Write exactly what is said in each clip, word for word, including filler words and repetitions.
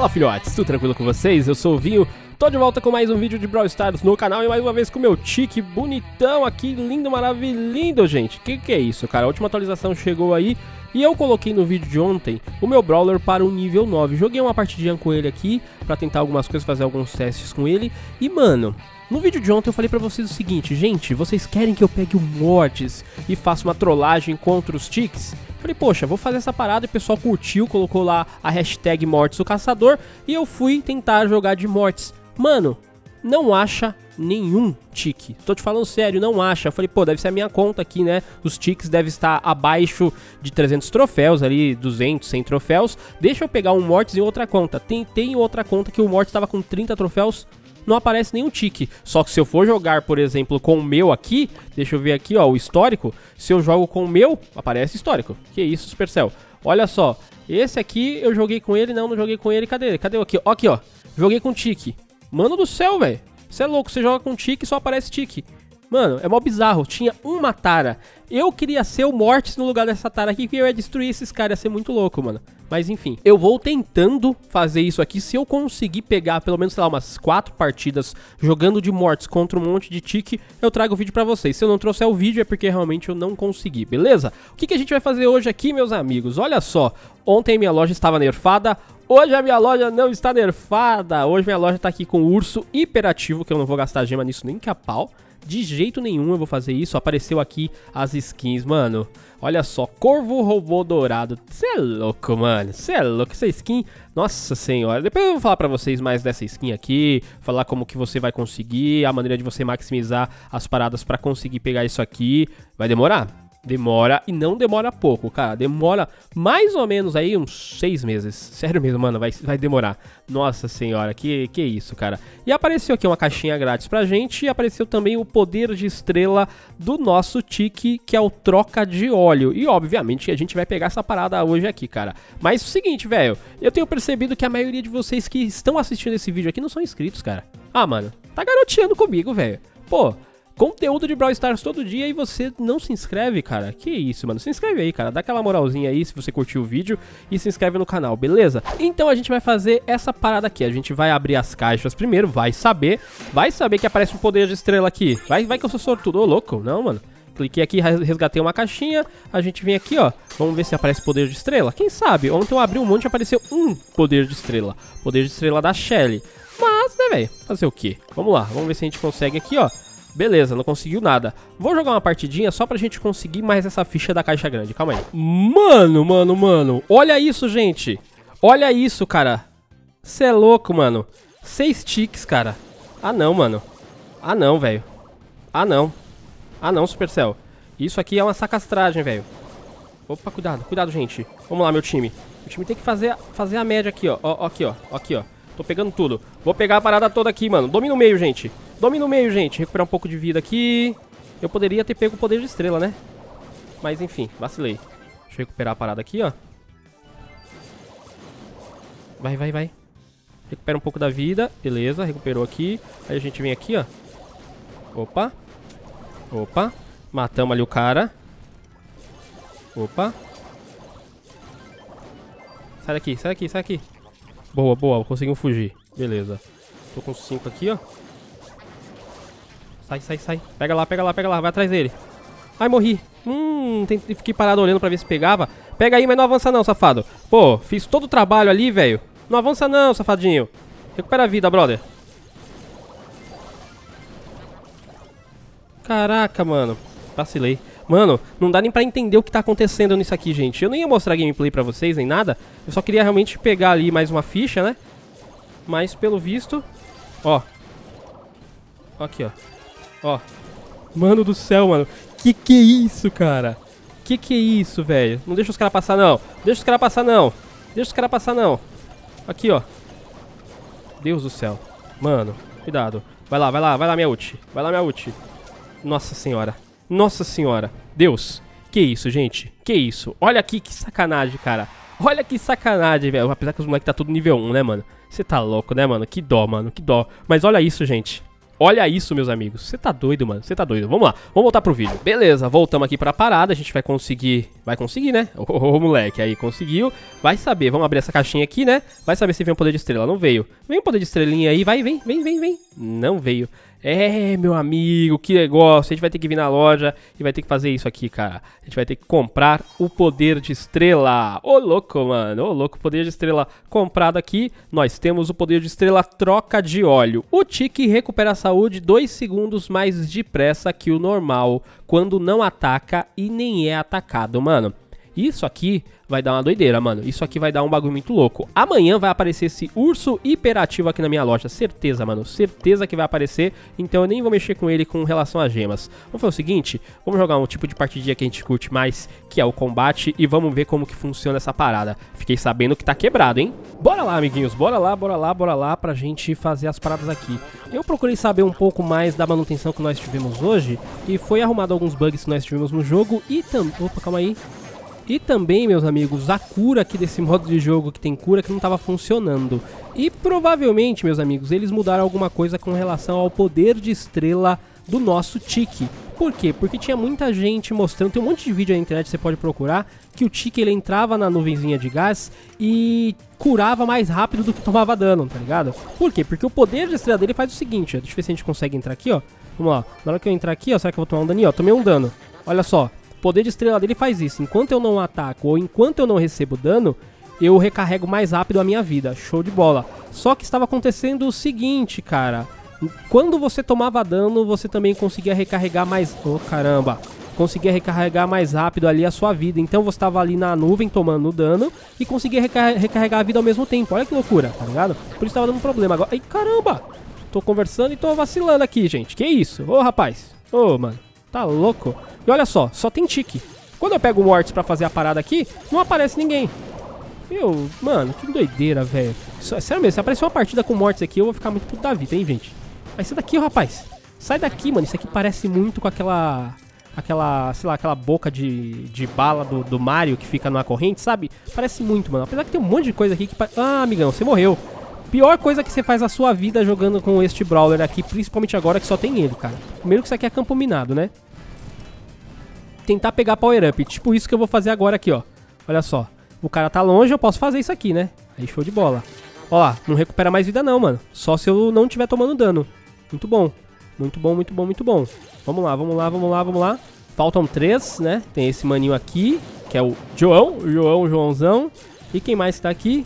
Fala, filhotes, tudo tranquilo com vocês? Eu sou o Vinho, tô de volta com mais um vídeo de Brawl Stars no canal e mais uma vez com o meu Tick bonitão aqui, lindo, maravilhoso, gente. Que que é isso, cara? A última atualização chegou aí e eu coloquei no vídeo de ontem o meu Brawler para o nível nove. Joguei uma partidinha com ele aqui pra tentar algumas coisas, fazer alguns testes com ele e, mano... No vídeo de ontem eu falei pra vocês o seguinte, gente, vocês querem que eu pegue o Mortis e faça uma trollagem contra os Ticks? Falei, poxa, vou fazer essa parada, e o pessoal curtiu, colocou lá a hashtag Mortis o Caçador e eu fui tentar jogar de Mortis. Mano, não acha nenhum Tick, tô te falando sério, não acha. Eu falei, pô, deve ser a minha conta aqui, né? Os Ticks devem estar abaixo de trezentos troféus ali, duzentos, cem troféus. Deixa eu pegar um Mortis em outra conta. Tentei em outra conta que o Mortis tava com trinta troféus. Não aparece nenhum tique, só que se eu for jogar, por exemplo, com o meu aqui, deixa eu ver aqui, ó, o histórico, se eu jogo com o meu, aparece histórico, que isso, Supercell, olha só, esse aqui eu joguei com ele, não, não joguei com ele, cadê, cadê aqui, ó, aqui, ó, joguei com tique, mano do céu, velho, você é louco, você joga com tique e só aparece tique. Mano, é mó bizarro, tinha uma tara. Eu queria ser o Mortis no lugar dessa tara aqui, que eu ia destruir esses caras, ia ser muito louco, mano. Mas enfim, eu vou tentando fazer isso aqui. Se eu conseguir pegar pelo menos, sei lá, umas quatro partidas jogando de Mortis contra um monte de tique, eu trago o vídeo pra vocês. Se eu não trouxer o vídeo é porque realmente eu não consegui, beleza? O que, que a gente vai fazer hoje aqui, meus amigos? Olha só, ontem minha loja estava nerfada. Hoje a minha loja não está nerfada. Hoje minha loja tá aqui com o urso hiperativo, que eu não vou gastar gema nisso nem que a pau. De jeito nenhum eu vou fazer isso. Apareceu aqui as skins, mano. Olha só, Corvo Robô Dourado. Cê é louco, mano. Cê é louco. Essa skin, nossa senhora. Depois eu vou falar pra vocês mais dessa skin aqui. Falar como que você vai conseguir, a maneira de você maximizar as paradas pra conseguir pegar isso aqui. Vai demorar? Demora, e não demora pouco, cara. Demora mais ou menos aí uns seis meses. Sério mesmo, mano, vai, vai demorar. Nossa senhora, que, que isso, cara. E apareceu aqui uma caixinha grátis pra gente. E apareceu também o poder de estrela do nosso Tick, que é o troca de óleo. E obviamente a gente vai pegar essa parada hoje aqui, cara. Mas é o seguinte, velho, eu tenho percebido que a maioria de vocês que estão assistindo esse vídeo aqui não são inscritos, cara. Ah, mano, tá garoteando comigo, velho. Pô... Conteúdo de Brawl Stars todo dia e você não se inscreve, cara. Que isso, mano. Se inscreve aí, cara. Dá aquela moralzinha aí se você curtiu o vídeo e se inscreve no canal, beleza? Então a gente vai fazer essa parada aqui. A gente vai abrir as caixas primeiro, vai saber. Vai saber que aparece um poder de estrela aqui. Vai, vai que eu sou sortudo. Ô, louco. Não, mano. Cliquei aqui, resgatei uma caixinha. A gente vem aqui, ó. Vamos ver se aparece poder de estrela. Quem sabe? Ontem eu abri um monte e apareceu um poder de estrela. Poder de estrela da Shelly. Mas, né, velho? Fazer o quê? Vamos lá. Vamos ver se a gente consegue aqui, ó. Beleza, não conseguiu nada. Vou jogar uma partidinha só pra gente conseguir mais essa ficha da caixa grande. Calma aí. Mano, mano, mano. Olha isso, gente. Olha isso, cara. Cê é louco, mano. Seis ticks, cara. Ah, não, mano. Ah, não, velho. Ah, não. Ah, não, Supercell. Isso aqui é uma sacastragem, velho. Opa, cuidado, cuidado, gente. Vamos lá, meu time. O time tem que fazer, fazer a média aqui, ó. Ó, aqui, ó. Aqui, ó. Tô pegando tudo. Vou pegar a parada toda aqui, mano. Domina o meio, gente. Domina o meio, gente. Recuperar um pouco de vida aqui. Eu poderia ter pego o poder de estrela, né? Mas, enfim, vacilei. Deixa eu recuperar a parada aqui, ó. Vai, vai, vai. Recupera um pouco da vida. Beleza, recuperou aqui. Aí a gente vem aqui, ó. Opa. Opa. Matamos ali o cara. Opa. Sai daqui, sai daqui, sai daqui. Boa, boa, conseguimos fugir. Beleza. Tô com cinco aqui, ó. Sai, sai, sai. Pega lá, pega lá, pega lá. Vai atrás dele. Ai, morri. Hum, tem... fiquei parado olhando pra ver se pegava. Pega aí, mas não avança não, safado. Pô, fiz todo o trabalho ali, velho. Não avança não, safadinho. Recupera a vida, brother. Caraca, mano. Vacilei. Mano, não dá nem pra entender o que tá acontecendo nisso aqui, gente. Eu nem ia mostrar gameplay pra vocês, nem nada. Eu só queria realmente pegar ali mais uma ficha, né? Mas, pelo visto... Ó. Aqui, ó. Ó. Mano do céu, mano. Que que é isso, cara? Que que é isso, velho? Não deixa os caras passar, não. Deixa os caras passar, não. Deixa os caras passar, não. Aqui, ó. Deus do céu. Mano, cuidado. Vai lá, vai lá, vai lá, minha ult. Vai lá, minha ult. Nossa senhora. Nossa senhora, Deus, que isso, gente, que isso, olha aqui que sacanagem, cara, olha que sacanagem, velho, apesar que os moleques tá tudo nível um, né, mano, você tá louco, né, mano, que dó, mano, que dó, mas olha isso, gente, Olha isso, meus amigos. Você tá doido, mano. Você tá doido. Vamos lá. Vamos voltar pro vídeo. Beleza, voltamos aqui pra parada. A gente vai conseguir... Vai conseguir, né? Ô, ô, ô, moleque. Aí, conseguiu. Vai saber. Vamos abrir essa caixinha aqui, né? Vai saber se vem um poder de estrela. Não veio. Vem um poder de estrelinha aí. Vai, vem, vem, vem, vem. Não veio. É, meu amigo, que negócio. A gente vai ter que vir na loja e vai ter que fazer isso aqui, cara. A gente vai ter que comprar o poder de estrela. Ô, louco, mano. Ô, louco. Poder de estrela comprado aqui. Nós temos o poder de estrela troca de óleo. O Tick recupera a saúde dois segundos mais depressa que o normal quando não ataca e nem é atacado, mano. Isso aqui vai dar uma doideira, mano. Isso aqui vai dar um bagulho muito louco. Amanhã vai aparecer esse urso hiperativo aqui na minha loja. Certeza, mano. Certeza que vai aparecer. Então eu nem vou mexer com ele com relação às gemas. Vamos fazer o seguinte. Vamos jogar um tipo de partidinha que a gente curte mais, que é o combate. E vamos ver como que funciona essa parada. Fiquei sabendo que tá quebrado, hein? Bora lá, amiguinhos. Bora lá, bora lá, bora lá pra gente fazer as paradas aqui. Eu procurei saber um pouco mais da manutenção que nós tivemos hoje. E foi arrumado alguns bugs que nós tivemos no jogo. E também... Opa, calma aí. E também, meus amigos, a cura aqui desse modo de jogo que tem cura que não estava funcionando. E provavelmente, meus amigos, eles mudaram alguma coisa com relação ao poder de estrela do nosso Tick. Por quê? Porque tinha muita gente mostrando, tem um monte de vídeo na internet, você pode procurar, que o Tick ele entrava na nuvenzinha de gás e curava mais rápido do que tomava dano, tá ligado? Por quê? Porque o poder de estrela dele faz o seguinte, ó, deixa eu ver se a gente consegue entrar aqui, ó. Vamos lá, na hora que eu entrar aqui, ó, será que eu vou tomar um daninho? Ó, tomei um dano, olha só. O poder de estrela dele faz isso, enquanto eu não ataco ou enquanto eu não recebo dano, eu recarrego mais rápido a minha vida, show de bola. Só que estava acontecendo o seguinte, cara, quando você tomava dano, você também conseguia recarregar mais, oh caramba, conseguia recarregar mais rápido ali a sua vida, então você estava ali na nuvem tomando dano e conseguia recar recarregar a vida ao mesmo tempo, olha que loucura, tá ligado? Por isso estava dando um problema agora, ai caramba, tô conversando e tô vacilando aqui, gente, que isso, ô rapaz, ô mano. Tá louco? E olha só, só tem Tick. Quando eu pego o Mortis pra fazer a parada aqui, não aparece ninguém. Meu, mano, que doideira, velho. Sério mesmo, se aparecer uma partida com Mortis aqui, eu vou ficar muito puto da vida, hein, gente? Mas sai daqui, rapaz. Sai daqui, mano. Isso aqui parece muito com aquela... Aquela, sei lá, aquela boca de, de bala do, do Mario que fica numa corrente, sabe? Parece muito, mano. Apesar que tem um monte de coisa aqui que... Ah, amigão, você morreu. Pior coisa que você faz na sua vida jogando com este Brawler aqui, principalmente agora que só tem ele, cara. Primeiro que isso aqui é campo minado, né? Tentar pegar power up, tipo isso que eu vou fazer agora aqui, ó. Olha só, o cara tá longe, eu posso fazer isso aqui, né? Aí show de bola. Ó lá, não recupera mais vida não, mano. Só se eu não tiver tomando dano. Muito bom, muito bom, muito bom, muito bom. Vamos lá, vamos lá, vamos lá, vamos lá. Faltam três, né? Tem esse maninho aqui, que é o João, João, Joãozão. E quem mais tá aqui?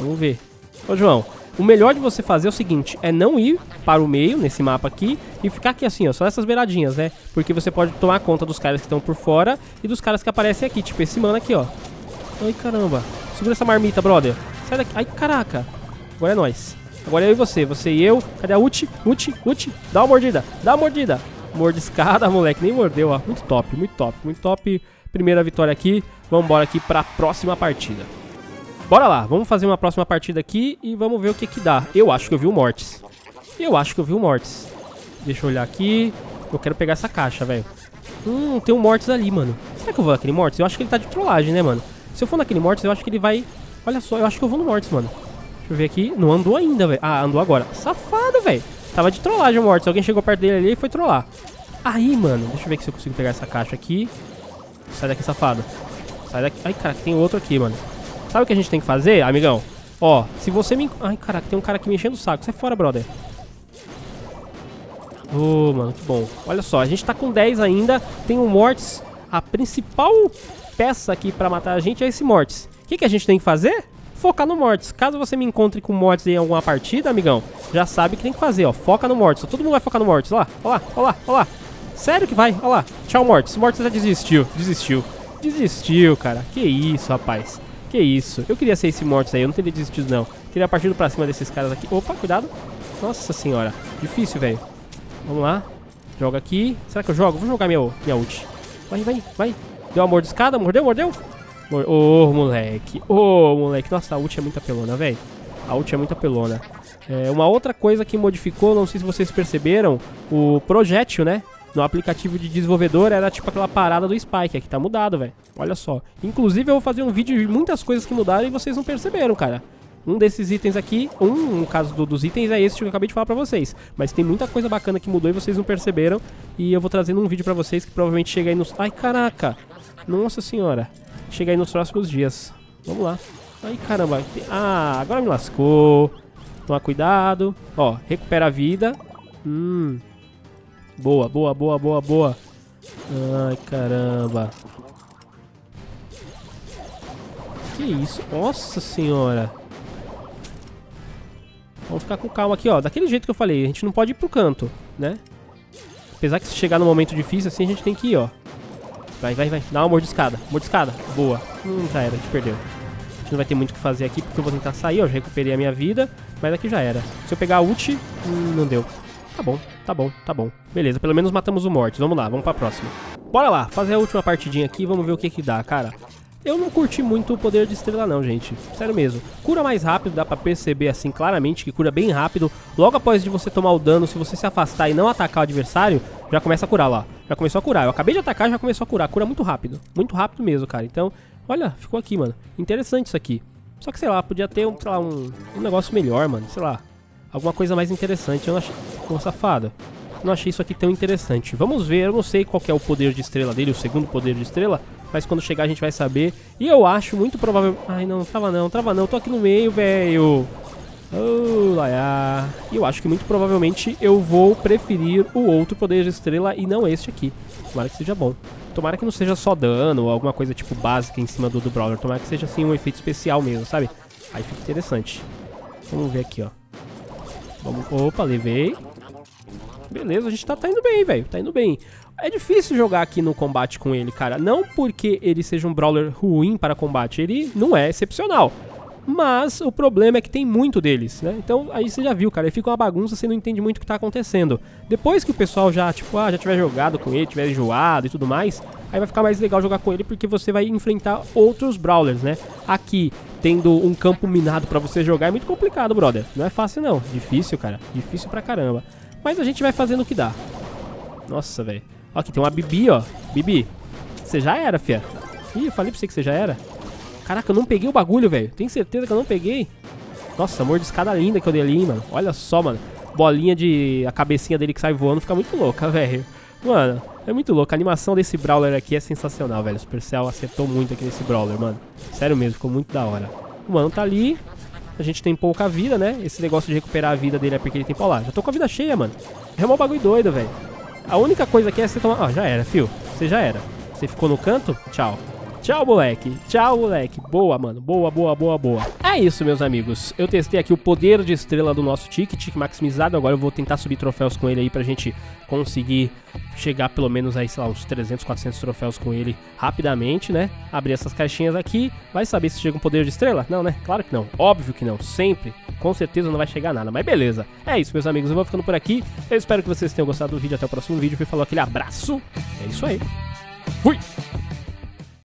Vamos ver. Ô João, o melhor de você fazer é o seguinte, é não ir para o meio nesse mapa aqui e ficar aqui assim, ó, só nessas beiradinhas, né? Porque você pode tomar conta dos caras que estão por fora e dos caras que aparecem aqui, tipo esse mano aqui, ó. Ai, caramba. Segura essa marmita, brother. Sai daqui. Ai, caraca. Agora é nós. Agora é eu e você, você e eu. Cadê a ult? Ult, ult. Dá uma mordida, dá uma mordida. Mordiscada, moleque. Nem mordeu, ó. Muito top, muito top, muito top. Primeira vitória aqui. Vamos embora aqui para a próxima partida. Bora lá, vamos fazer uma próxima partida aqui e vamos ver o que que dá. Eu acho que eu vi o Mortis. Eu acho que eu vi o Mortis. Deixa eu olhar aqui. Eu quero pegar essa caixa, velho. Hum, tem um Mortis ali, mano. Será que eu vou naquele Mortis? Eu acho que ele tá de trollagem, né, mano? Se eu for naquele Mortis, eu acho que ele vai... Olha só, eu acho que eu vou no Mortis, mano. Deixa eu ver aqui. Não andou ainda, velho. Ah, andou agora. Safado, velho. Tava de trollagem o Mortis. Alguém chegou perto dele ali e foi trollar. Aí, mano. Deixa eu ver se eu consigo pegar essa caixa aqui. Sai daqui, safado. Sai daqui. Ai, cara, tem outro aqui, mano. Sabe o que a gente tem que fazer, amigão? Ó, se você me... Ai, caraca, tem um cara aqui me enchendo o saco. Sai fora, brother. Ô, oh, mano, que bom. Olha só, a gente tá com dez ainda. Tem um Mortis. A principal peça aqui pra matar a gente é esse Mortis. O que, que a gente tem que fazer? Focar no Mortis. Caso você me encontre com Mortis em alguma partida, amigão, já sabe o que tem que fazer, ó. Foca no Mortis. Todo mundo vai focar no Mortis. Olha lá, olha lá, olha lá, olha lá. Sério que vai? Olha lá. Tchau, Mortis. Mortis já desistiu. Desistiu. Desistiu, cara. Que isso, rapaz. Que isso, eu queria ser esse Mortis aí, eu não teria desistido não. Teria partido pra cima desses caras aqui. Opa, cuidado. Nossa senhora, difícil, velho. Vamos lá, joga aqui. Será que eu jogo? Vou jogar minha, minha ult. Vai, vai, vai. Deu uma mordiscada, mordeu, mordeu. Ô, oh, moleque, ô, oh, moleque. Nossa, a ult é muito apelona, velho. A ult é muito apelona. É, uma outra coisa que modificou, não sei se vocês perceberam, o projétil, né? No aplicativo de desenvolvedor era tipo aquela parada do Spike. Aqui tá mudado, velho. Olha só. Inclusive eu vou fazer um vídeo de muitas coisas que mudaram e vocês não perceberam, cara. Um desses itens aqui, um, no caso do, dos itens, é esse que eu acabei de falar pra vocês. Mas tem muita coisa bacana que mudou e vocês não perceberam. E eu vou trazendo um vídeo pra vocês que provavelmente chega aí nos... Ai, caraca! Nossa senhora! Chega aí nos próximos dias. Vamos lá. Ai, caramba. Ah, agora me lascou. Toma cuidado. Ó, recupera a vida. Hum. Boa, boa, boa, boa, boa. Ai, caramba. Que isso? Nossa senhora. Vamos ficar com calma aqui, ó. Daquele jeito que eu falei, a gente não pode ir pro canto, né? Apesar que se chegar num momento difícil assim, a gente tem que ir, ó. Vai, vai, vai. Dá uma mordiscada. Mordiscada. Boa. Hum, já era. A gente perdeu. A gente não vai ter muito o que fazer aqui, porque eu vou tentar sair, ó. Já recuperei a minha vida. Mas aqui já era. Se eu pegar a ult, hum, não deu. Tá bom, tá bom, tá bom. Beleza, pelo menos matamos o Mortis. Vamos lá, vamos pra próxima. Bora lá, fazer a última partidinha aqui. Vamos ver o que que dá, cara. Eu não curti muito o poder de estrela não, gente. Sério mesmo. Cura mais rápido, dá pra perceber assim claramente que cura bem rápido. Logo após de você tomar o dano, se você se afastar e não atacar o adversário, já começa a curar lá. Já começou a curar. Eu acabei de atacar, já começou a curar. Cura muito rápido. Muito rápido mesmo, cara. Então, olha, ficou aqui, mano. Interessante isso aqui. Só que, sei lá, podia ter um, sei lá, um, um negócio melhor, mano. Sei lá. Alguma coisa mais interessante. Eu não achei... Pô, safado. Não achei isso aqui tão interessante. Vamos ver. Eu não sei qual que é o poder de estrela dele, o segundo poder de estrela. Mas quando chegar a gente vai saber. E eu acho muito provável... Ai, não, trava não, trava não. Eu tô aqui no meio, velho. Oh, laia. E eu acho que muito provavelmente eu vou preferir o outro poder de estrela e não este aqui. Tomara que seja bom. Tomara que não seja só dano ou alguma coisa tipo básica em cima do, do brawler. Tomara que seja assim um efeito especial mesmo, sabe? Aí fica interessante. Vamos ver aqui, ó. Vamos... Opa, levei. Beleza, a gente tá, tá indo bem, velho. Tá indo bem. É difícil jogar aqui no combate com ele, cara. Não porque ele seja um brawler ruim para combate. Ele não é excepcional. Mas o problema é que tem muito deles, né? Então aí você já viu, cara. Ele fica uma bagunça, você não entende muito o que tá acontecendo. Depois que o pessoal já, tipo, ah, já tiver jogado com ele, tiver enjoado e tudo mais, aí vai ficar mais legal jogar com ele porque você vai enfrentar outros brawlers, né? Aqui, tendo um campo minado pra você jogar é muito complicado, brother. Não é fácil, não. Difícil, cara. Difícil pra caramba. Mas a gente vai fazendo o que dá. Nossa, velho. Ó, aqui tem uma Bibi, ó. Bibi, você já era, fia. Ih, eu falei pra você que você já era. Caraca, eu não peguei o bagulho, velho. Tenho certeza que eu não peguei. Nossa, mordiscada linda que eu dei ali, mano. Olha só, mano. Bolinha de... A cabecinha dele que sai voando fica muito louca, velho. Mano, é muito louco. A animação desse brawler aqui é sensacional, velho. O Supercell acertou muito aqui nesse brawler, mano. Sério mesmo, ficou muito da hora. O mano tá ali. A gente tem pouca vida, né? Esse negócio de recuperar a vida dele é porque ele tem... Ó lá, já tô com a vida cheia, mano. É um bagulho doido, velho. A única coisa aqui é você tomar... Ó, já era, fio. Você já era. Você ficou no canto? Tchau. Tchau, moleque. Tchau, moleque. Boa, mano. Boa, boa, boa, boa. É isso, meus amigos. Eu testei aqui o poder de estrela do nosso Tick. Tick maximizado. Agora eu vou tentar subir troféus com ele aí pra gente conseguir chegar pelo menos aí, sei lá, uns trezentos, quatrocentos troféus com ele rapidamente, né? Abrir essas caixinhas aqui. Vai saber se chega um poder de estrela? Não, né? Claro que não. Óbvio que não. Sempre. Com certeza não vai chegar nada. Mas beleza. É isso, meus amigos. Eu vou ficando por aqui. Eu espero que vocês tenham gostado do vídeo. Até o próximo vídeo. Fui, falou, aquele abraço. É isso aí. Fui!